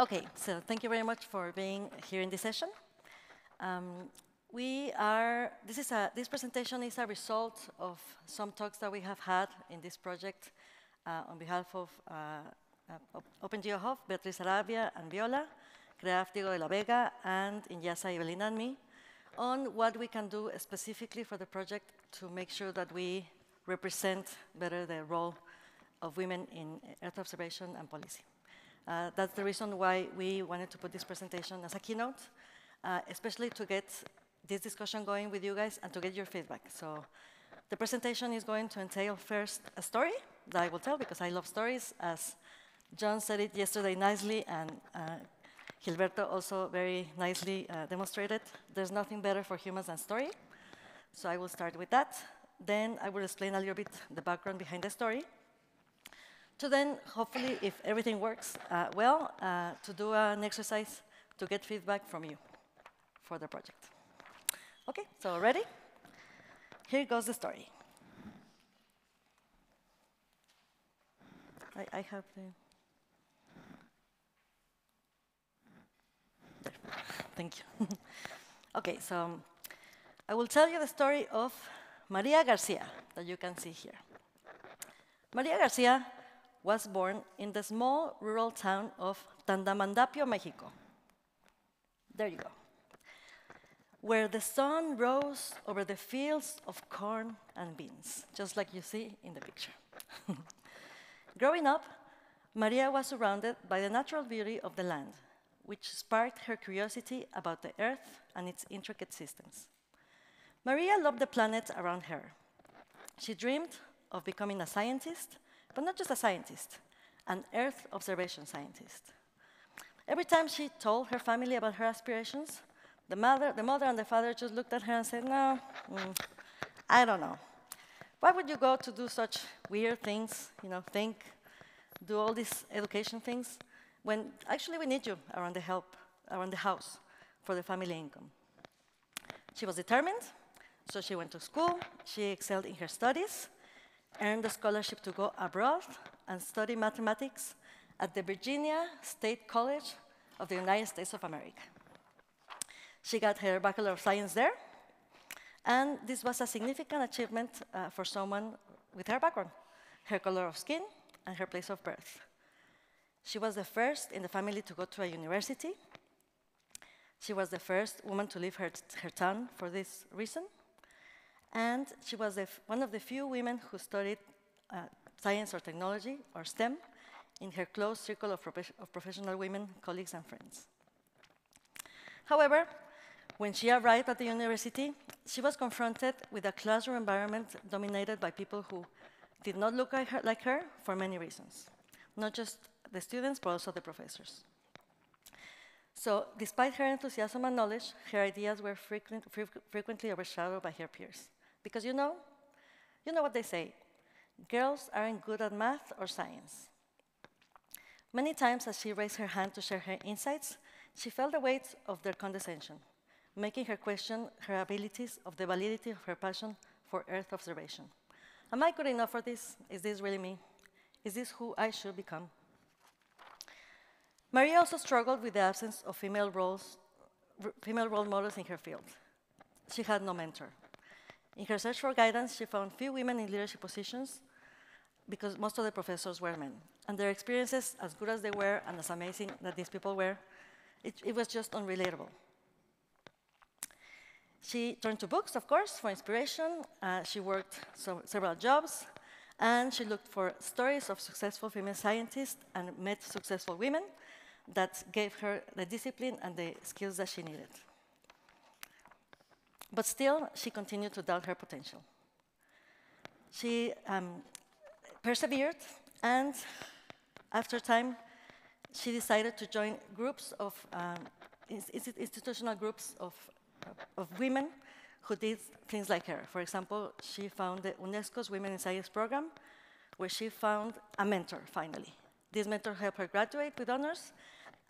Okay, so thank you very much for being here in this session. This presentation is a result of some talks that we have had in this project on behalf of OpenGeoHub, Beatriz Arabia and Viola, Creaf, Diego de la Vega, and Inyasa, Evelyn, and me, on what we can do specifically for the project to make sure that we represent better the role of women in Earth observation and policy. That's the reason why we wanted to put this presentation as a keynote, especially to get this discussion going with you guys and to get your feedback. So the presentation is going to entail first a story that I will tell because I love stories, as John said it yesterday nicely, and Gilberto also very nicely demonstrated. There's nothing better for humans than story. So I will start with that. Then I will explain a little bit the background behind the story. So then, hopefully, if everything works well, to do an exercise to get feedback from you for the project. Okay, so ready? Here goes the story. I have the... There. Thank you. Okay, so I will tell you the story of Maria Garcia, that you can see here. Maria Garcia was born in the small rural town of Tandamandapio, Mexico. There you go. Where the sun rose over the fields of corn and beans, just like you see in the picture. Growing up, Maria was surrounded by the natural beauty of the land, which sparked her curiosity about the earth and its intricate systems. Maria loved the planets around her. She dreamed of becoming a scientist, but not just a scientist, an Earth observation scientist. Every time she told her family about her aspirations, the mother and the father just looked at her and said, no, I don't know. Why would you go to do such weird things, you know, do all these education things, when actually we need you around the house for the family income? She was determined, so she went to school, she excelled in her studies, earned a scholarship to go abroad and study mathematics at the Virginia State College of the United States of America. She got her Bachelor of Science there, and this was a significant achievement for someone with her background, her color of skin, and her place of birth. She was the first in the family to go to a university. She was the first woman to leave her town for this reason. And she was one of the few women who studied science or technology, or STEM, in her close circle of professional women, colleagues, and friends. However, when she arrived at the university, she was confronted with a classroom environment dominated by people who did not look like her for many reasons, not just the students, but also the professors. So, despite her enthusiasm and knowledge, her ideas were frequently overshadowed by her peers. Because you know what they say, girls aren't good at math or science. Many times as she raised her hand to share her insights, she felt the weight of their condescension, making her question her abilities, of the validity of her passion for Earth observation. Am I good enough for this? Is this really me? Is this who I should become? Maria also struggled with the absence of female role models in her field. She had no mentor. In her search for guidance, she found few women in leadership positions because most of the professors were men. And their experiences, as good as they were and as amazing that these people were, it was just unrelatable. She turned to books, of course, for inspiration. She worked several jobs, and she looked for stories of successful female scientists and met successful women that gave her the discipline and the skills that she needed. But still, she continued to doubt her potential. She persevered, and after time, she decided to join groups of, institutional groups of women who did things like her. For example, she founded UNESCO's Women in Science program, where she found a mentor, finally. This mentor helped her graduate with honors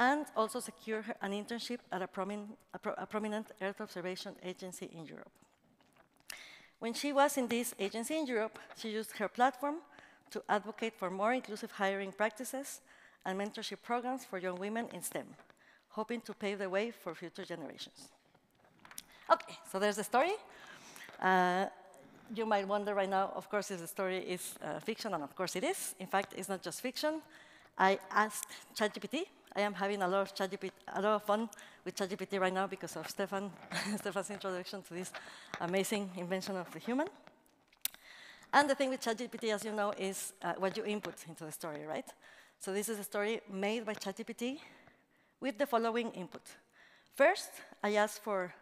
and also secure an internship at a prominent Earth observation agency in Europe. When she was in this agency in Europe, she used her platform to advocate for more inclusive hiring practices and mentorship programs for young women in STEM, hoping to pave the way for future generations. Okay, so there's the story. You might wonder right now, of course, if the story is fiction, and of course it is. In fact, it's not just fiction. I asked ChatGPT. I am having a lot of fun with ChatGPT right now because of Stefan's introduction to this amazing invention of the human. And the thing with ChatGPT, as you know, is what you input into the story, right? So this is a story made by ChatGPT with the following input. First, I asked for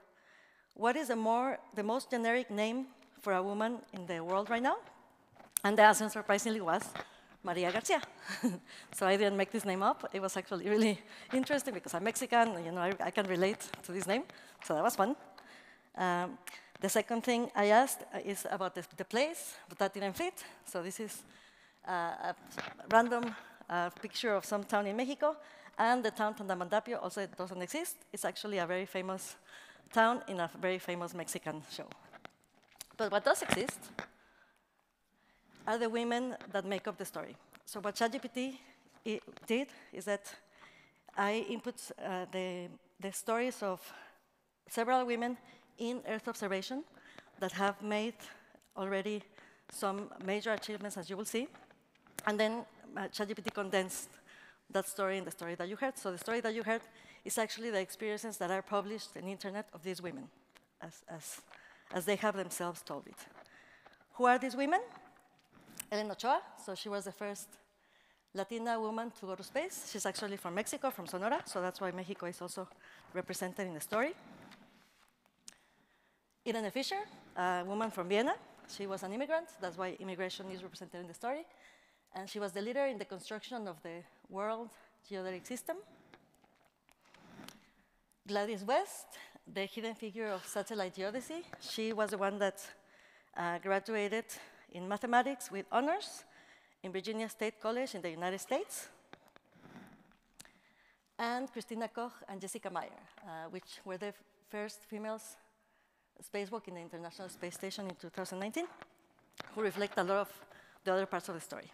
what is the most generic name for a woman in the world right now? And the answer, surprisingly, was Maria Garcia. So I didn't make this name up. It was actually really interesting because I'm Mexican, and, you know, I can relate to this name. So that was fun. The second thing I asked is about the place, but that didn't fit. So this is a random picture of some town in Mexico, and the town Tandamandapio also doesn't exist. It's actually a very famous town in a very famous Mexican show. But what does exist are the women that make up the story. So what ChatGPT did is that I input the stories of several women in Earth observation that have made already some major achievements, as you will see. And then ChatGPT condensed that story in the story that you heard. So the story that you heard is actually the experiences that are published in the internet of these women, as they have themselves told it. Who are these women? Elena Ochoa, so she was the first Latina woman to go to space. She's actually from Mexico, from Sonora, so that's why Mexico is also represented in the story. Irene Fischer, a woman from Vienna. She was an immigrant. That's why immigration is represented in the story. And she was the leader in the construction of the World Geodetic System. Gladys West, the hidden figure of satellite geodesy. She was the one that graduated in mathematics with honors in Virginia State College in the United States. And Christina Koch and Jessica Meyer, which were the first females spacewalk in the International Space Station in 2019, who reflect a lot of the other parts of the story.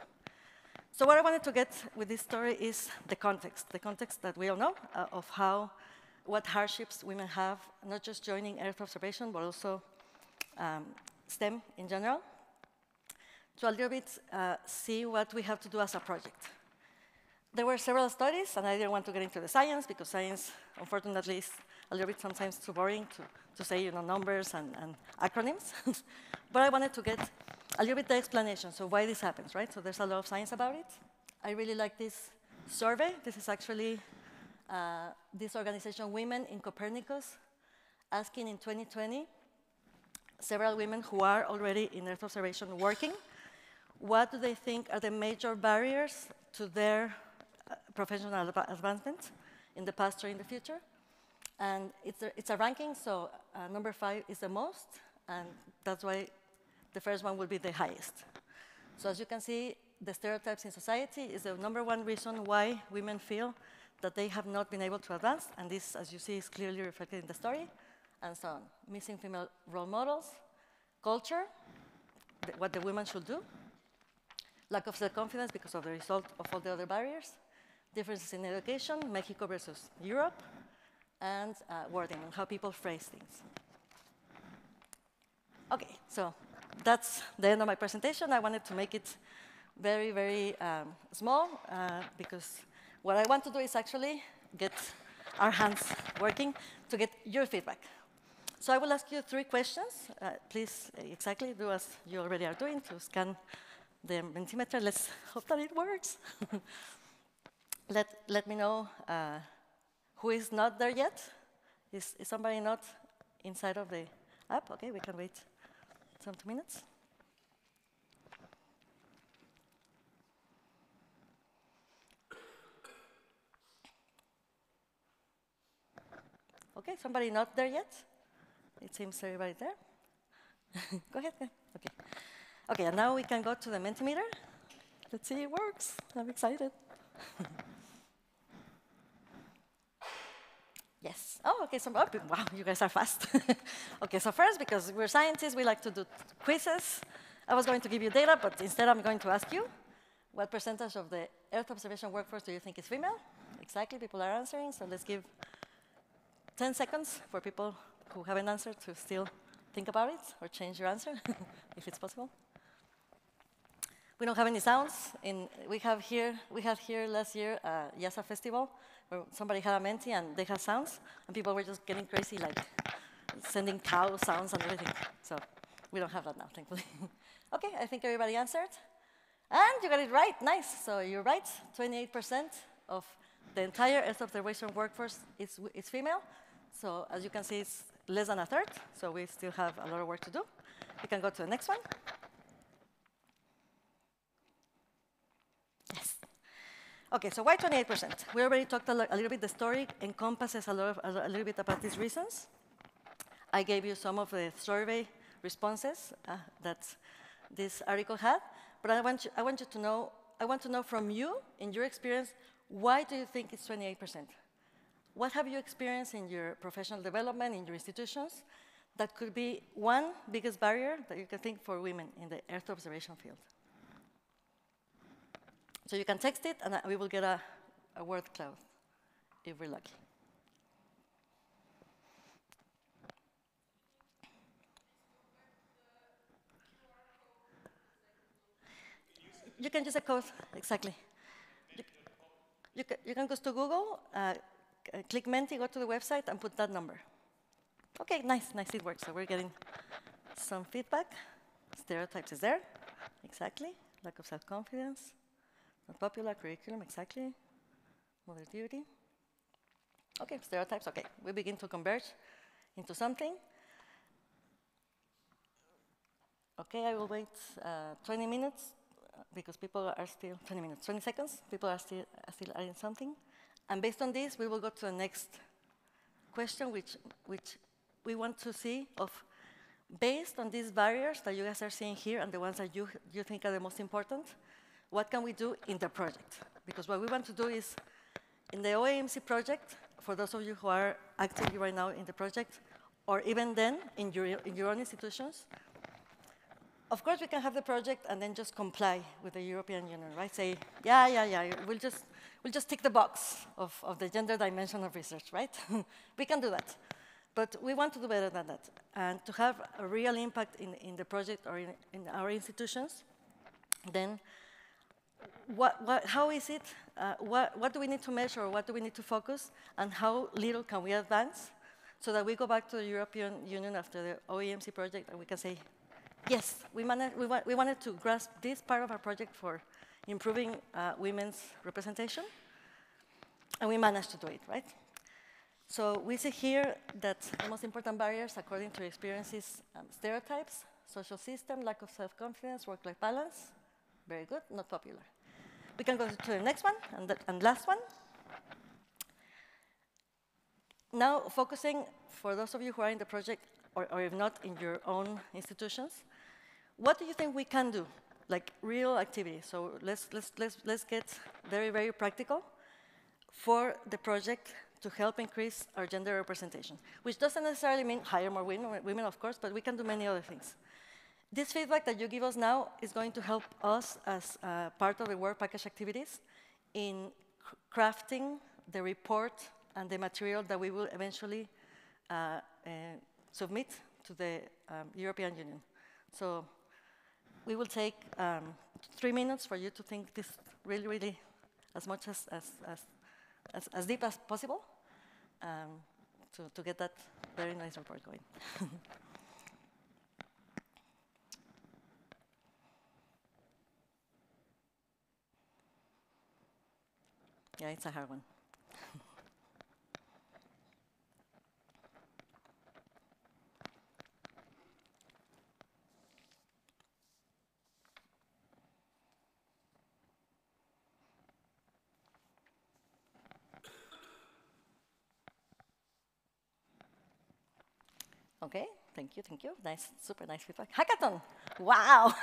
So what I wanted to get with this story is the context that we all know of what hardships women have, not just joining Earth observation, but also STEM in general, to a little bit see what we have to do as a project. There were several studies, and I didn't want to get into the science, because science, unfortunately, is a little bit sometimes too boring to say, you know, numbers and acronyms. But I wanted to get a little bit the explanation, so why this happens, right? So there's a lot of science about it. I really like this survey. This is actually this organization, Women in Copernicus, asking in 2020 several women who are already in Earth observation working, what do they think are the major barriers to their professional advancement in the past or in the future? And it's a ranking, so number 5 is the most, and that's why the first one will be the highest. So as you can see, the stereotypes in society is the #1 reason why women feel that they have not been able to advance, and this, as you see, is clearly reflected in the story, and so on. Missing female role models, culture, what the women should do, lack of self-confidence because of the result of all the other barriers, differences in education, Mexico versus Europe, and wording, and how people phrase things. Okay, so that's the end of my presentation. I wanted to make it very, very small, because what I want to do is actually get our hands working to get your feedback. So I will ask you 3 questions. Please exactly do as you already are doing, to scan the Mentimeter. Let's hope that it works. Let me know who is not there yet. Is somebody not inside of the app? Okay, we can wait some 2 minutes. Okay, somebody not there yet? It seems everybody there. Go ahead. Okay. Okay, and now we can go to the Mentimeter. Let's see it works. I'm excited. Yes. Oh, okay. So, oh, wow, you guys are fast. Okay. So first, because we're scientists, we like to do quizzes. I was going to give you data, but instead, I'm going to ask you what percentage of the Earth observation workforce do you think is female? Exactly, people are answering, so let's give 10 seconds for people who haven't answered to still think about it or change your answer, if it's possible. We don't have any sounds. We had here last year a YASA festival where somebody had a Menti and they had sounds, and people were just getting crazy, like sending cow sounds and everything. So we don't have that now, thankfully. Okay, I think everybody answered. And you got it right, nice. So you're right, 28% of the entire Earth observation workforce is female. So as you can see, it's less than a third. So we still have a lot of work to do. You can go to the next one. Yes. OK, so why 28%? We already talked a little bit. The story encompasses a little bit about these reasons. I gave you some of the survey responses that this article had. But I want to know from you, in your experience, why do you think it's 28%? What have you experienced in your professional development, in your institutions, that could be one biggest barrier that you can think for women in the Earth observation field? So you can text it, and we will get a word cloud, if we're lucky. You can use a code, exactly. You can go to Google, click Menti, go to the website, and put that number. OK, nice, nice, it works. So we're getting some feedback. Stereotypes is there, exactly. Lack of self-confidence, not popular, curriculum, exactly. Mother duty. OK, stereotypes, OK. We begin to converge into something. OK, I will wait 20 minutes. Because people are still, 20 minutes, 20 seconds, people are still adding something. And based on this, we will go to the next question, which we want to see of, based on these barriers that you guys are seeing here and the ones that you think are the most important, what can we do in the project? Because what we want to do is, in the OEMC project, for those of you who are actively right now in the project, or even then in your own institutions, of course, we can have the project and then just comply with the European Union, right? Say, yeah, yeah, yeah, we'll just tick the box of the gender dimension of research, right? We can do that. But we want to do better than that. And to have a real impact in the project or in our institutions, then how is it? What do we need to measure? What do we need to focus? And how little can we advance so that we go back to the European Union after the OEMC project and we can say, yes, we wanted to grasp this part of our project for improving women's representation, and we managed to do it, right? So we see here that the most important barriers, according to experiences, stereotypes, social system, lack of self-confidence, work-life balance. Very good, not popular. We can go to the next one and last one. Now focusing, for those of you who are in the project, or if not in your own institutions, what do you think we can do? Like real activity. So let's get very, very practical for the project to help increase our gender representation, which doesn't necessarily mean hire more women, of course, but we can do many other things. This feedback that you give us now is going to help us as part of the work package activities in crafting the report and the material that we will eventually submit to the European Union. So we will take 3 minutes for you to think this really, really as much as deep as possible to get that very nice report going. Yeah, it's a hard one. Okay, thank you, thank you. Nice, super nice feedback. Hackathon, wow.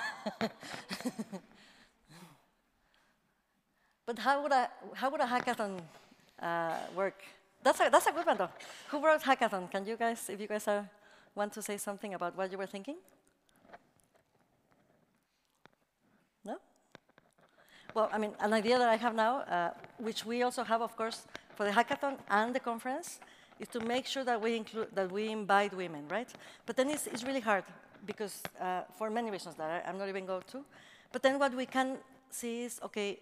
But how would a hackathon work? That's a good one though. Who wrote hackathon? Can you guys, if you guys want to say something about what you were thinking? No? Well, I mean, an idea that I have now, which we also have, of course, for the hackathon and the conference, is to make sure that we include, that we invite women, right? But then it's really hard because for many reasons that I'm not even going to. But then what we can see is, okay,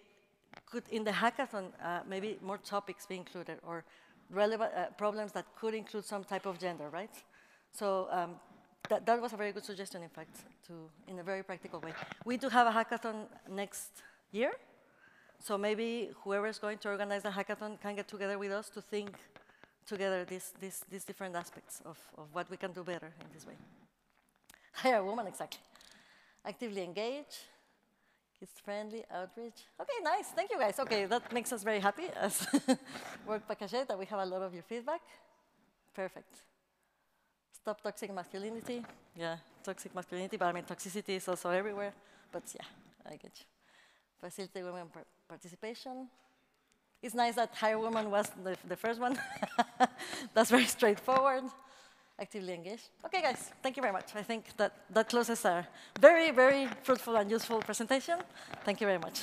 could in the hackathon maybe more topics be included or relevant problems that could include some type of gender, right? So that was a very good suggestion, in fact, in a very practical way. We do have a hackathon next year, so maybe whoever is going to organize the hackathon can get together with us to think together these different aspects of what we can do better in this way. Hire a woman, exactly. Actively engage, kids-friendly, outreach. Okay, nice, thank you guys. Okay, that makes us very happy as Work Package that we have a lot of your feedback. Perfect. Stop toxic masculinity. Yeah, toxic masculinity, but I mean toxicity is also everywhere. But yeah, I get you. Facilitate women participation. It's nice that Hire Women was the first one. That's very straightforward. Actively engaged. Okay, guys, thank you very much. I think that closes our very, very fruitful and useful presentation. Thank you very much.